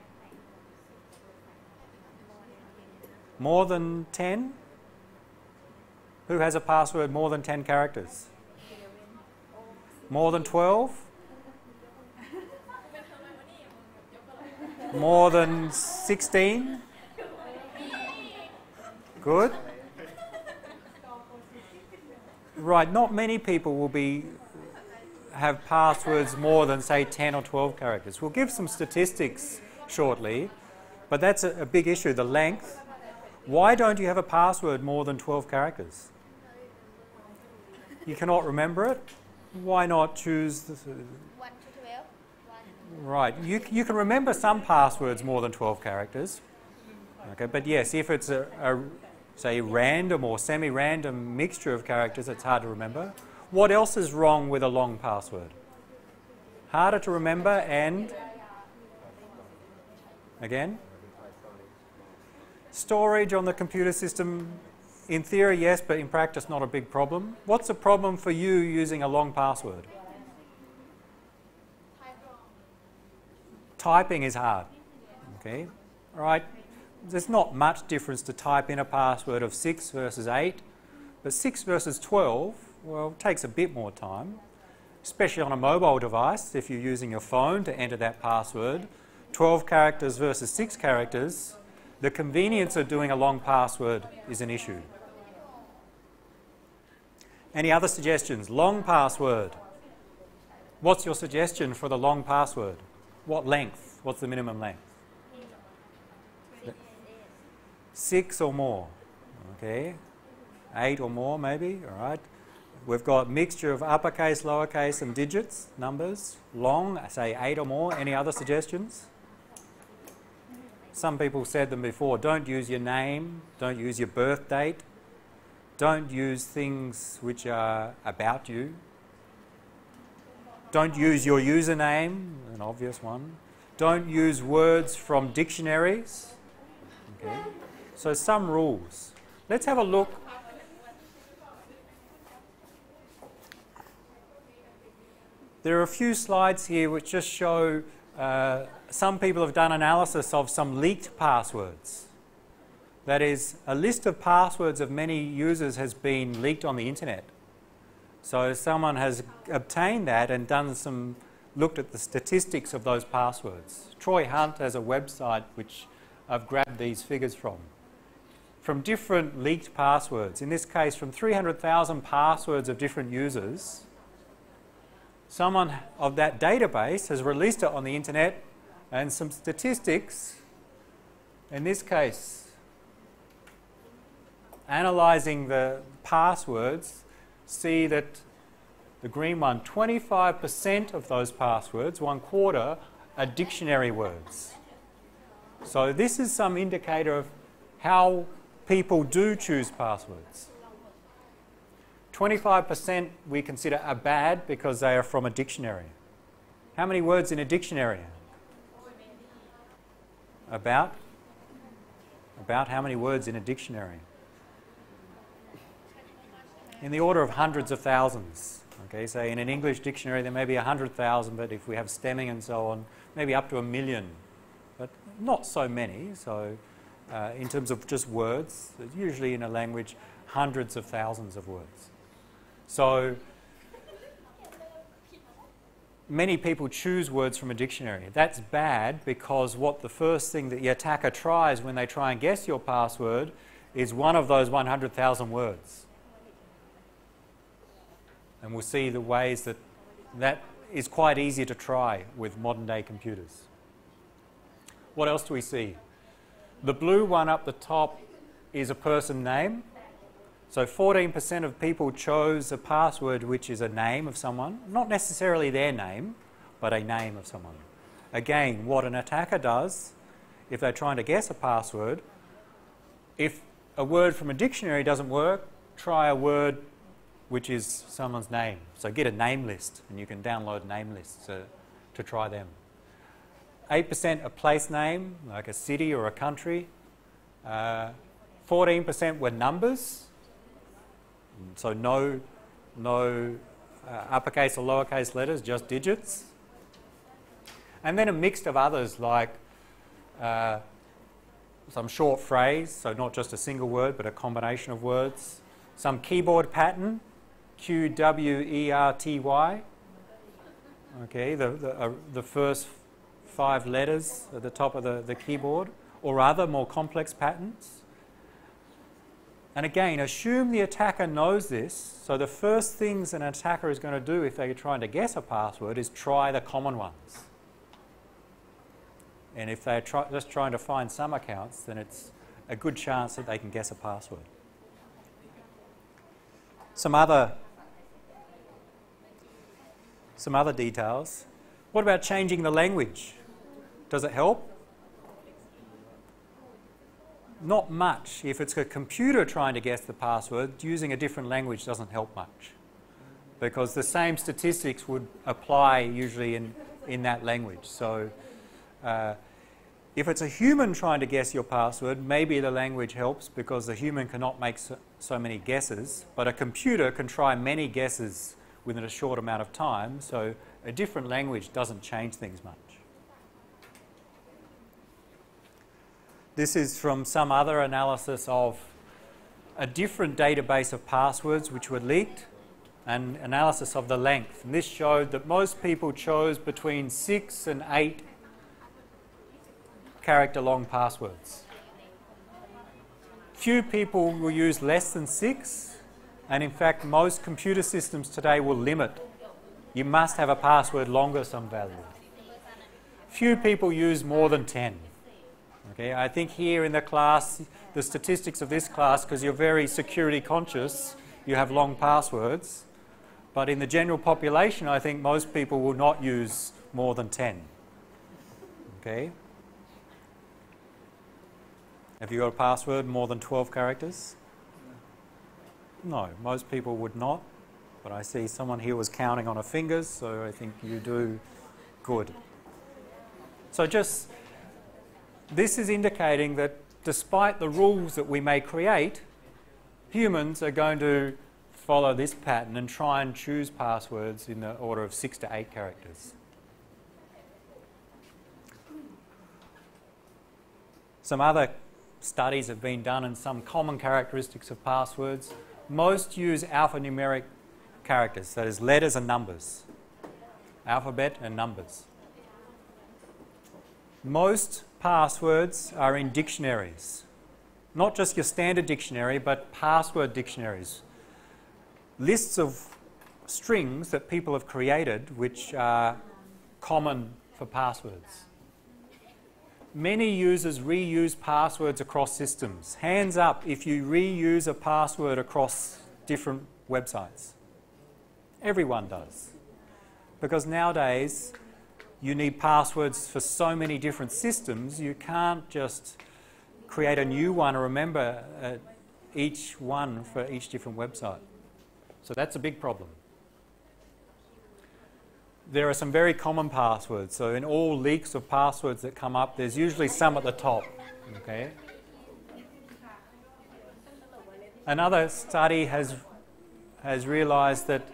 More than ten? Who has a password more than ten characters? More than twelve? More than sixteen? Good. Right, not many people will be have passwords more than, say, ten or twelve characters. We'll give some statistics shortly, but that's a, a big issue, the length. Why don't you have a password more than twelve characters? You cannot remember it? Why not choose the... one to twelve. Right, you, you can remember some passwords more than twelve characters. Okay, but yes, if it's a... a say random or semi-random mixture of characters, it's hard to remember. What else is wrong with a long password? Harder to remember and... Again? Storage on the computer system, in theory, yes, but in practice, not a big problem. What's a problem for you using a long password? Typing is hard. Okay, all right. There's not much difference to type in a password of six versus eight, but six versus twelve, well, it takes a bit more time, especially on a mobile device if you're using your phone to enter that password. twelve characters versus six characters, the convenience of doing a long password is an issue. Any other suggestions? Long password. What's your suggestion for the long password? What length? What's the minimum length? Six or more, okay, eight or more maybe, all right. We've got mixture of uppercase, lowercase and digits, numbers, long, say eight or more. Any other suggestions? Some people said them before, don't use your name, don't use your birth date, don't use things which are about you, don't use your username, an obvious one, don't use words from dictionaries, okay. So some rules. Let's have a look. There are a few slides here which just show uh, some people have done analysis of some leaked passwords. That is, a list of passwords of many users has been leaked on the internet. So someone has obtained that and done some, looked at the statistics of those passwords. Troy Hunt has a website which I've grabbed these figures from. from different leaked passwords, in this case from three hundred thousand passwords of different users. Someone of that database has released it on the internet, and some statistics, in this case, analysing the passwords, see that the green one, twenty-five percent of those passwords, one quarter, are dictionary words. So this is some indicator of how people do choose passwords. twenty-five percent we consider are bad because they are from a dictionary. How many words in a dictionary? About? About how many words in a dictionary? In the order of hundreds of thousands. Okay, so in an English dictionary there may be a hundred thousand, but if we have stemming and so on, maybe up to a million. But not so many, so uh, in terms of just words, usually in a language, hundreds of thousands of words. So many people choose words from a dictionary. That's bad because what the first thing that the attacker tries when they try and guess your password is one of those one hundred thousand words. And we'll see the ways that that is quite easy to try with modern-day computers. What else do we see? The blue one up the top is a person name. So fourteen percent of people chose a password which is a name of someone, not necessarily their name, but a name of someone. Again, what an attacker does if they're trying to guess a password, if a word from a dictionary doesn't work, try a word which is someone's name. So get a name list, and you can download name lists to, to try them. eight percent a place name, like a city or a country. Uh, fourteen percent were numbers, so no, no uh, uppercase or lowercase letters, just digits. And then a mix of others, like uh, some short phrase, so not just a single word, but a combination of words. Some keyboard pattern, Q W E R T Y, okay, the, the, uh, the first five letters at the top of the, the keyboard, or other more complex patterns. And again, assume the attacker knows this, so the first things an attacker is going to do if they're trying to guess a password is try the common ones. And if they're try just trying to find some accounts, then it's a good chance that they can guess a password. Some other, some other details. What about changing the language? Does it help? Not much. If it's a computer trying to guess the password, using a different language doesn't help much because the same statistics would apply usually in, in that language. So uh, if it's a human trying to guess your password, maybe the language helps because the human cannot make so, so many guesses, but a computer can try many guesses within a short amount of time, so a different language doesn't change things much. This is from some other analysis of a different database of passwords which were leaked, and analysis of the length. And this showed that most people chose between six and eight character long passwords. Few people will use less than six, and in fact most computer systems today will limit. You must have a password longer some value. Few people use more than ten. Okay, I think here in the class, the statistics of this class, because you're very security conscious, you have long passwords, but in the general population I think most people will not use more than ten. Okay. Have you got a password more than twelve characters? No, most people would not, but I see someone here was counting on her fingers, so I think you do good. So just, this is indicating that despite the rules that we may create, humans are going to follow this pattern and try and choose passwords in the order of six to eight characters. Some other studies have been done and some common characteristics of passwords. Most use alphanumeric characters, that is letters and numbers, alphabet and numbers. Most passwords are in dictionaries, not just your standard dictionary, but password dictionaries. Lists of strings that people have created which are common for passwords. Many users reuse passwords across systems. Hands up if you reuse a password across different websites. Everyone does. Because nowadays you need passwords for so many different systems, you can't just create a new one and remember uh, each one for each different website. So that's a big problem. There are some very common passwords. So in all leaks of passwords that come up, there's usually some at the top. Okay. Another study has, has realized that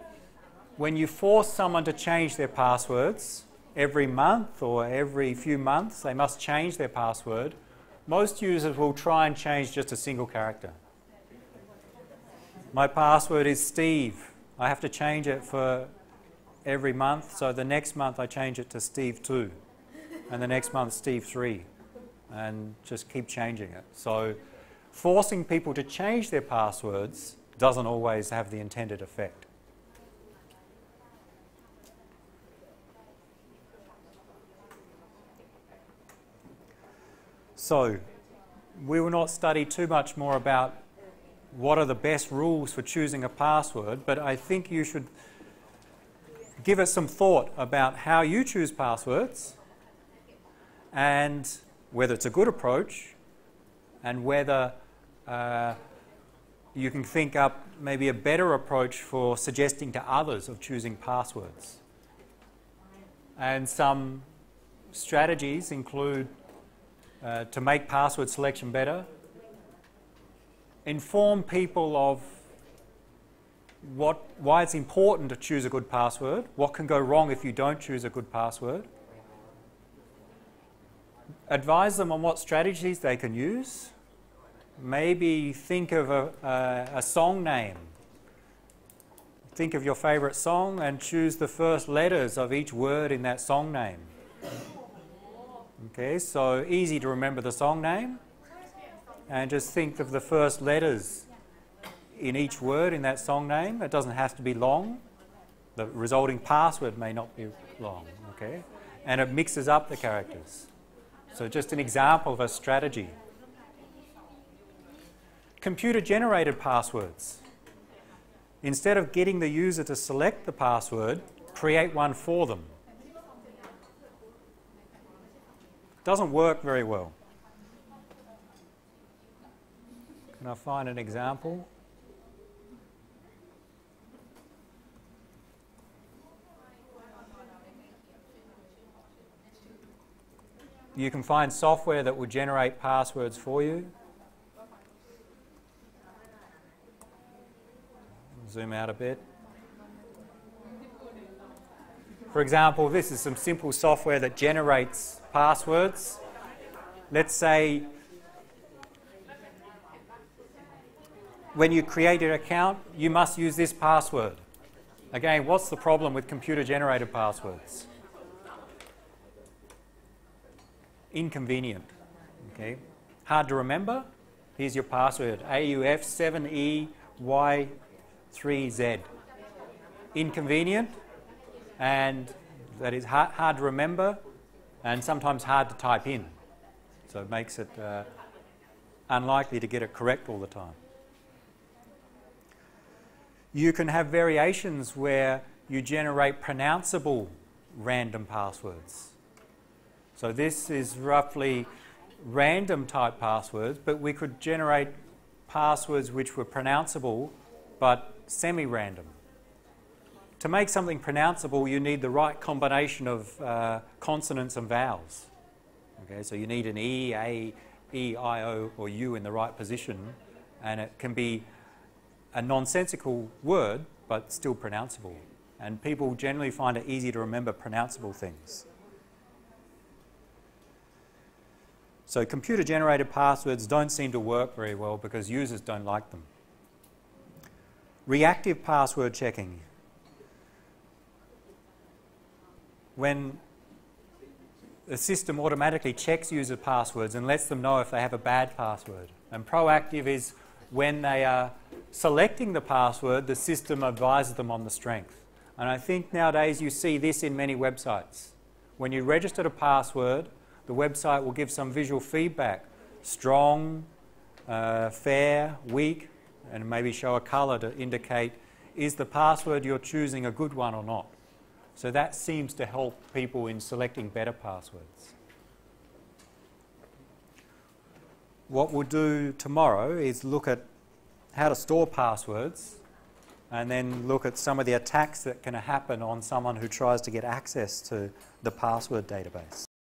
when you force someone to change their passwords every month or every few months, they must change their password, most users will try and change just a single character. My password is Steve. I have to change it for every month, so the next month I change it to Steve two, and the next month Steve three, and just keep changing it. So forcing people to change their passwords doesn't always have the intended effect. So we will not study too much more about what are the best rules for choosing a password, but I think you should give us some thought about how you choose passwords and whether it's a good approach and whether uh, you can think up maybe a better approach for suggesting to others of choosing passwords. And some strategies include uh, to make password selection better, inform people of What, why it's important to choose a good password, what can go wrong if you don't choose a good password, advise them on what strategies they can use, maybe think of a, a, a song name, think of your favourite song and choose the first letters of each word in that song name. Okay, so easy to remember the song name, and just think of the first letters in each word in that song name. It doesn't have to be long. The resulting password may not be long, okay? And it mixes up the characters. So just an example of a strategy. Computer-generated passwords. Instead of getting the user to select the password, create one for them. Doesn't work very well. Can I find an example? You can find software that will generate passwords for you. Zoom out a bit. For example, this is some simple software that generates passwords. Let's say when you create an account, you must use this password. Again, what's the problem with computer-generated passwords? Inconvenient, okay? Hard to remember. Here's your password, A U F seven E Y three Z. Inconvenient, and that is hard, hard to remember, and sometimes hard to type in. So it makes it uh, unlikely to get it correct all the time. You can have variations where you generate pronounceable random passwords. So this is roughly random type passwords, but we could generate passwords which were pronounceable but semi-random. To make something pronounceable, you need the right combination of uh, consonants and vowels. Okay, so you need an E, A, E, I, O, or U in the right position, and it can be a nonsensical word but still pronounceable. And people generally find it easy to remember pronounceable things. So computer-generated passwords don't seem to work very well because users don't like them. Reactive password checking. When the system automatically checks user passwords and lets them know if they have a bad password. And proactive is when they are selecting the password, the system advises them on the strength. And I think nowadays you see this in many websites. When you register a password, the website will give some visual feedback. Strong, uh, fair, weak, and maybe show a colour to indicate is the password you're choosing a good one or not. So that seems to help people in selecting better passwords. What we'll do tomorrow is look at how to store passwords and then look at some of the attacks that can happen on someone who tries to get access to the password database.